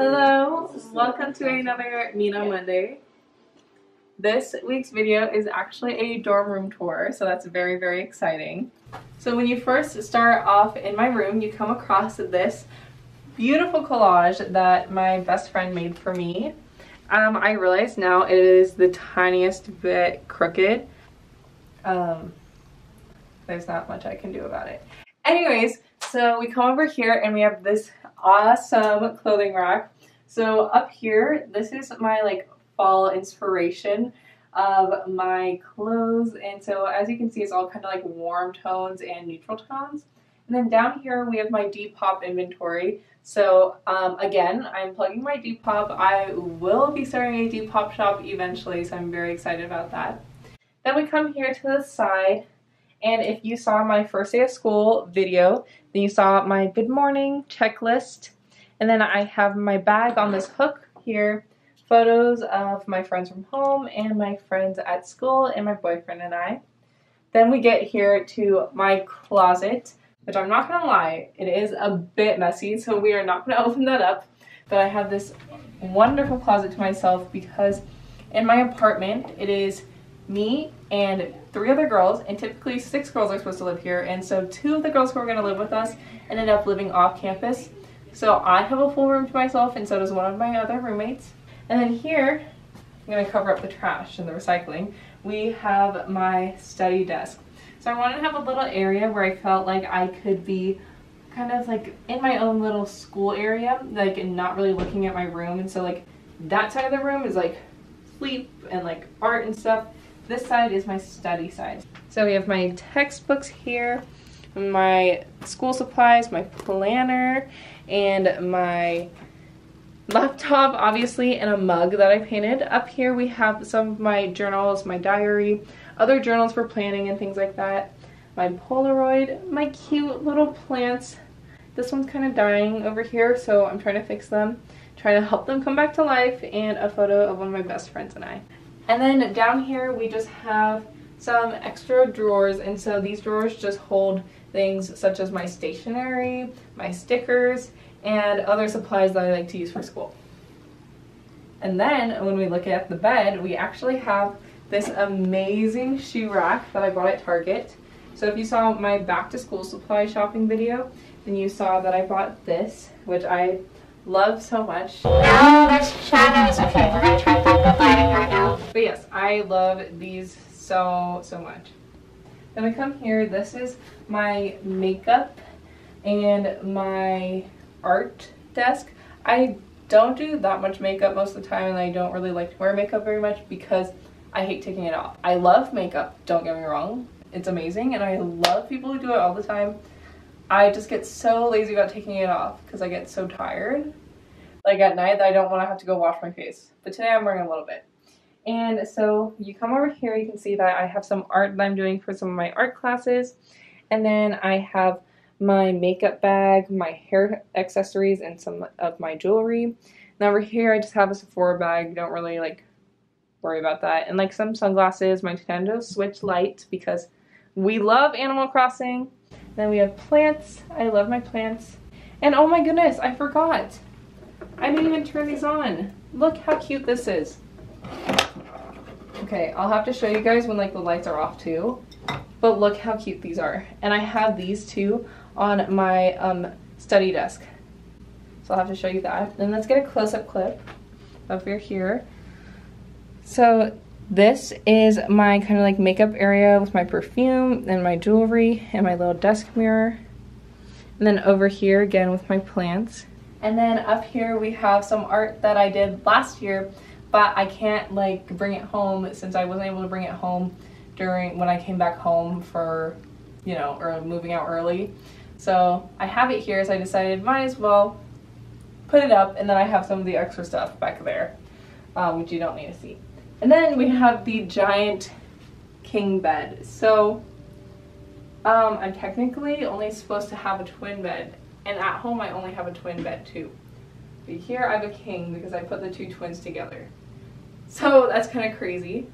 Hello, welcome to another Mina Monday. This week's video is actually a dorm room tour, so that's very, very exciting. So when you first start off in my room, you come across this beautiful collage that my best friend made for me. I realize now it is the tiniest bit crooked. There's not much I can do about it. Anyways, so we come over here and we have this awesome clothing rack. So up here, this is my like fall inspiration of my clothes, and so as you can see, it's all kind of like warm tones and neutral tones. And then down here we have my Depop inventory. So again, I'm plugging my Depop. I will be starting a Depop shop eventually, so I'm very excited about that. Then we come here to the side, and if you saw my first day of school video, then you saw my good morning checklist, and then I have my bag on this hook here, photos of my friends from home and my friends at school and my boyfriend and I. Then we get here to my closet, which I'm not gonna lie, it is a bit messy, so we are not gonna open that up, but I have this wonderful closet to myself because in my apartment it is me and three other girls, and typically 6 girls are supposed to live here, and so 2 of the girls who are going to live with us ended up living off campus, so I have a full room to myself, and so does one of my other roommates. And then here, I'm going to cover up the trash and the recycling, we have my study desk. So I wanted to have a little area where I felt like I could be kind of like in my own little school area, like not really looking at my room, and so like that side of the room is like sleep and like art and stuff. This side is my study side. So we have my textbooks here, my school supplies, my planner, and my laptop, obviously, and a mug that I painted. Up here we have some of my journals, my diary, other journals for planning and things like that. My Polaroid, my cute little plants. This one's kind of dying over here, so I'm trying to fix them, trying to help them come back to life, and a photo of one of my best friends and I. And then down here we just have some extra drawers, and so these drawers just hold things such as my stationery, my stickers, and other supplies that I like to use for school. And then when we look at the bed, we actually have this amazing shoe rack that I bought at Target. So if you saw my back to school supply shopping video, then you saw that I bought this, which I love so much. Now there's shadows. Okay, we're gonna try backlit lighting right now. But yes, I love these so much. Then I come here, this is my makeup and my art desk. I don't do that much makeup most of the time, and I don't really like to wear makeup very much because I hate taking it off. I love makeup, don't get me wrong, it's amazing, and I love people who do it all the time. I just get so lazy about taking it off because I get so tired, like at night, that I don't want to have to go wash my face. But today I'm wearing a little bit. And so you come over here, you can see that I have some art that I'm doing for some of my art classes. And then I have my makeup bag, my hair accessories, and some of my jewelry. And over here I just have a Sephora bag, don't really like worry about that. And like some sunglasses, my Nintendo Switch Lite because we love Animal Crossing. Then we have plants. I love my plants. And oh my goodness, I forgot. I didn't even turn these on. Look how cute this is. Okay, I'll have to show you guys when like the lights are off too. But look how cute these are. And I have these two on my study desk. So I'll have to show you that. And let's get a close-up clip over here. So this is my kind of like makeup area with my perfume and my jewelry and my little desk mirror. And then over here again with my plants. And then up here we have some art that I did last year, but I can't like bring it home since I wasn't able to bring it home when I came back home for, you know, or moving out early. So I have it here, so I decided might as well put it up, and then I have some of the extra stuff back there, which you don't need to see. And then we have the giant king bed. So I'm technically only supposed to have a twin bed, and at home I only have a twin bed too. But here I have a king because I put the two twins together. So that's kind of crazy.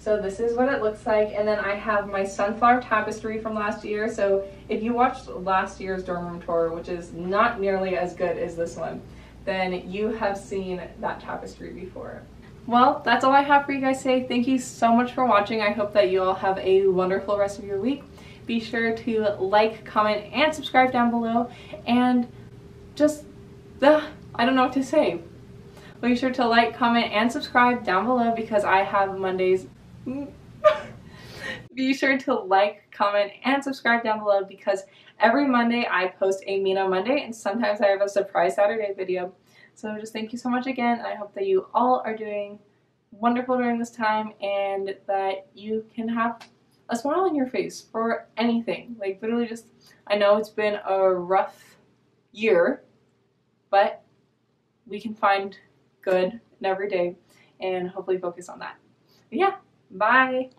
So this is what it looks like, and then I have my sunflower tapestry from last year. So if you watched last year's dorm room tour, which is not nearly as good as this one, then you have seen that tapestry before. Well, that's all I have for you guys today. Thank you so much for watching. I hope that you all have a wonderful rest of your week. Be sure to like, comment, and subscribe down below. And just, I don't know what to say. Be sure to like, comment, and subscribe down below because I have Mondays. Be sure to like, comment, and subscribe down below because every Monday I post a Mina Monday, and sometimes I have a surprise Saturday video. So just thank you so much again, and I hope that you all are doing wonderful during this time and that you can have a smile on your face for anything. Like literally just, I know it's been a rough year, but we can find good in every day and hopefully focus on that. But yeah, bye!